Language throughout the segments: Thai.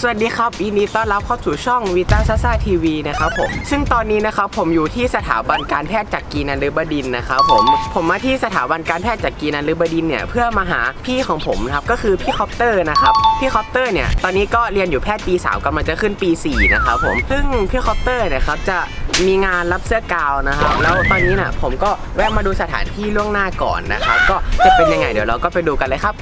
สวัสดีครับยินดีต้อนรับเข้าสู่ช่องวิต้าซ่าซ่าทีวีนะครับผมซึ่งตอนนี้นะครับผมอยู่ที่สถาบันการแพทย์จักรีนฤบดินทร์นะครับผมมาที่สถาบันการแพทย์จักรีนฤบดินทร์เนี่ยเพื่อมาหาพี่ของผมครับก็คือพี่คอปเตอร์นะครับพี่คอปเตอร์เนี่ยตอนนี้ก็เรียนอยู่แพทย์ปี3กำลังจะขึ้นปี4นะครับผมซึ่งพี่คอปเตอร์เนี่ยครับจะมีงานรับเสื้อกาวนะครับแล้วตอนนี้น่ะผมก็แวะมาดูสถานที่ล่วงหน้าก่อนนะครับก็จะเป็นยังไงเดี๋ยวเราก็ไปดูกันเลยครับ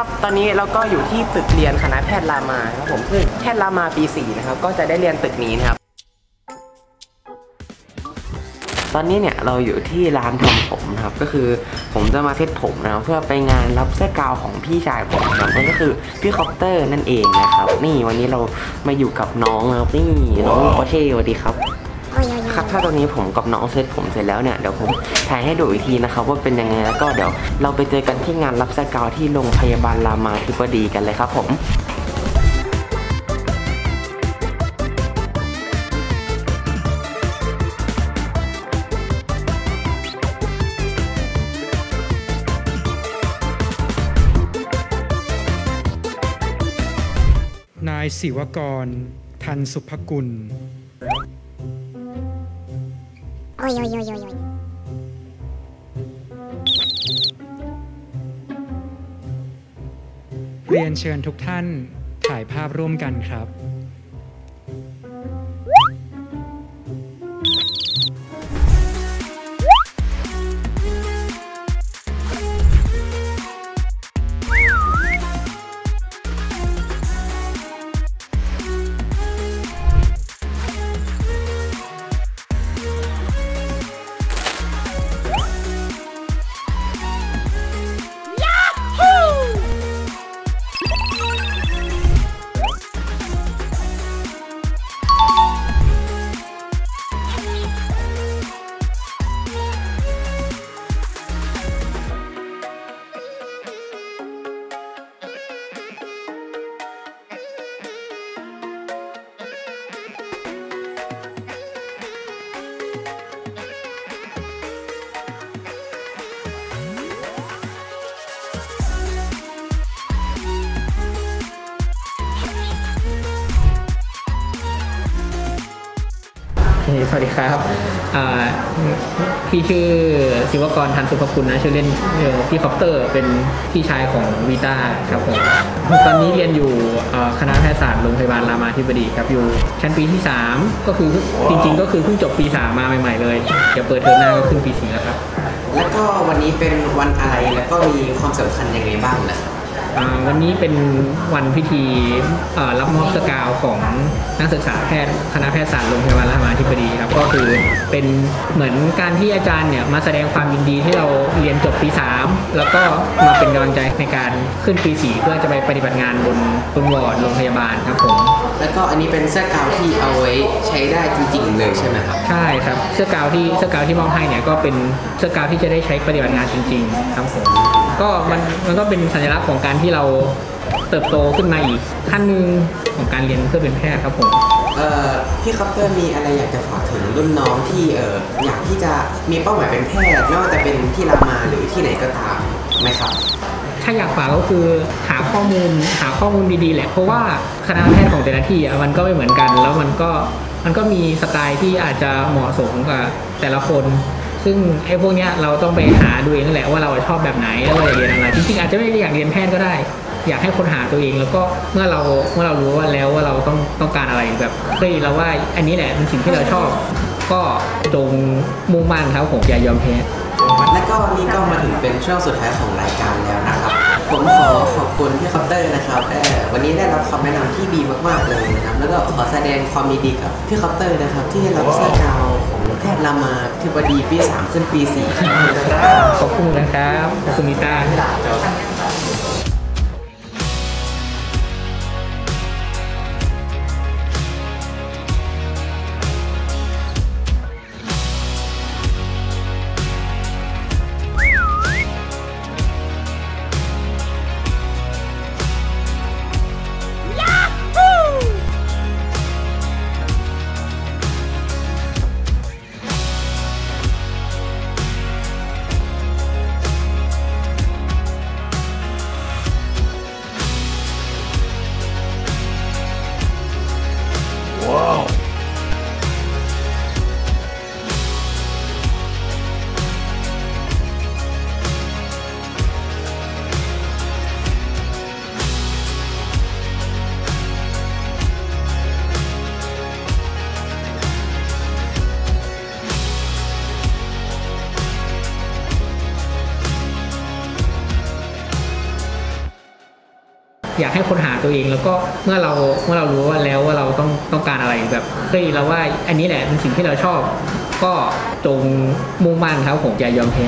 ครับตอนนี้เราก็อยู่ที่ตึกเรียนคณะแพทย์รามาครับผมซึ่งแพทย์รามาปี4นะครับก็จะได้เรียนตึกนี้นะครับตอนนี้เนี่ยเราอยู่ที่ร้านทำผมนะครับก็คือผมจะมาเซ็ตผมนะครับเพื่อไปงานรับเสื้อกาวของพี่ชายผมนะครับก็คือพี่คอปเตอร์นั่นเองนะครับนี่วันนี้เรามาอยู่กับน้องนะครับนี่น้องโอเช่สวัสดีครับครับถ้าตอนนี้ผมกับน้องเซ็ตผมเสร็จแล้วเนี่ยเดี๋ยวผมถ่ายให้ดูอีกทีนะครับว่าเป็นยังไงแล้วก็เดี๋ยวเราไปเจอกันที่งานรับเสื้อกาวที่โรงพยาบาลรามาธิบดีกันเลยครับผมนายศิวกร ทันสุภกุลเรียนเชิญทุกท่านถ่ายภาพร่วมกันครับสวัสดีครับพี่ชื่อศิวกร ทันสุภกุลนะชื่อเล่นพี่คอปเตอร์เป็นพี่ชายของวีต้าครับผมตอนนี้เรียนอยู่คณะแพทยศาสตร์โรงพยาบาลรามาธิบดีครับอยู่ชั้นปีที่3ก็คือจริงๆก็คือเพิ่งจบปี3มาใหม่ๆเลยเดี๋ยวเปิดเทอมหน้าก็ขึ้นปี4แล้วครับแล้วก็วันนี้เป็นวันอะไรแล้วก็มีความสำคัญยังไงบ้างนะครับวันนี้เป็นวันพิธีรับมอบสกาวของนักศึกษาแพทย์คณะแพทยศาสตร์โรงพยาบาลรามาธิบดีครับก็คือเป็นเหมือนการที่อาจารย์เนี่ยมาแสดงความยินดีที่เราเรียนจบปี3แล้วก็มาเป็นกำลังใจในการขึ้นปี4เพื่อจะไปปฏิบัติงานบนวอร์ดโรงพยาบาลครับผมแล้วก็อันนี้เป็นเสื้อกาวที่เอาไว้ใช้ได้จริงๆเลยใช่ไหมครับใช่ครับเสื้อกาวที่มอบให้เนี่ยก็เป็นเสื้อกาวที่จะได้ใช้ปฏิบัติงานจริงๆครับผมก็มันก็เป็นสัญลักษณ์ของการที่เราเติบโตขึ้นมาอีกขั้นหนึ่งของการเรียนเพื่อเป็นแพทย์ครับผมพี่คอปเตอร์มีอะไรอยากจะฝากถึงรุ่นน้องที่อยากที่จะมีเป้าหมายเป็นแพทย์ไม่ว่าจะเป็นที่รามาหรือที่ไหนก็ตามไหมครับถ้าอยากฝากก็คือหาข้อมูลดีๆแหละเพราะว่าคณะแพทย์ของแต่ละที่มันก็ไม่เหมือนกันแล้วมันก็มีสไตล์ที่อาจจะเหมาะสมกับแต่ละคนซึ่งไอ้พวกเนี้ยเราต้องไปหาดูเองแหละว่าเราชอบแบบไหนแล้วเราอยากเรียนอะไรจริงๆอาจจะไม่ได้อยากเรียนแพทย์ก็ได้อยากให้คนหาตัวเองแล้วก็เมื่อเรารู้ว่าแล้วว่าเราต้องการอะไรแบบเฮ้ยเราว่าอันนี้แหละเป็นสิ่งที่เราชอบก็จงมุ่งมั่นครับผมอย่ายอมแพ้และก็วันนี้ก็มาถึงเป็นช่วงสุดท้ายของรายการแล้วนะครับผมขอขอบคุณพี่คอปเตอร์นะครับวันนี้ได้รับคำแนะนำที่ดีมากๆเลยนะครับแล้วก็ขอแสดงความดีกับพี่คอปเตอร์นะครับที่ได้รับเสื้อกาวของแพทย์รามาธิบดีปี3ขึ้นปี4ขอบคุณนะครับขอบคุณมิต้า อยากให้ค้นหาตัวเองแล้วก็เมื่อเรารู้ว่าแล้วว่าเราต้องการอะไรแบบเฮ้ยเราว่าอันนี้แหละเป็นสิ่งที่เราชอบก็จงมุ่งมั่นครับผมอย่ายอมแพ้